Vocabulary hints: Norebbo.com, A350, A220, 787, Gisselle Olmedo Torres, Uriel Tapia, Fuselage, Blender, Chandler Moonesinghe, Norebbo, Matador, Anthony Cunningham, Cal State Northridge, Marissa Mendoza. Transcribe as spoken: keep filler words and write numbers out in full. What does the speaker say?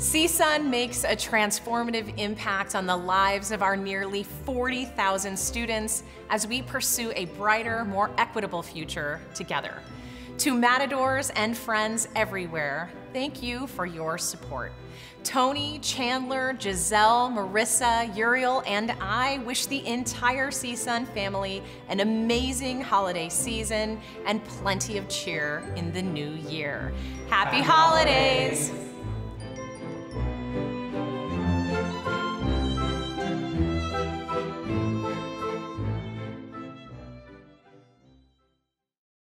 C S U N makes a transformative impact on the lives of our nearly forty thousand students as we pursue a brighter, more equitable future together. To Matadors and friends everywhere, thank you for your support. Tony, Chandler, Gisselle, Marissa, Uriel, and I wish the entire C S U N family an amazing holiday season and plenty of cheer in the new year. Happy, Happy holidays! holidays.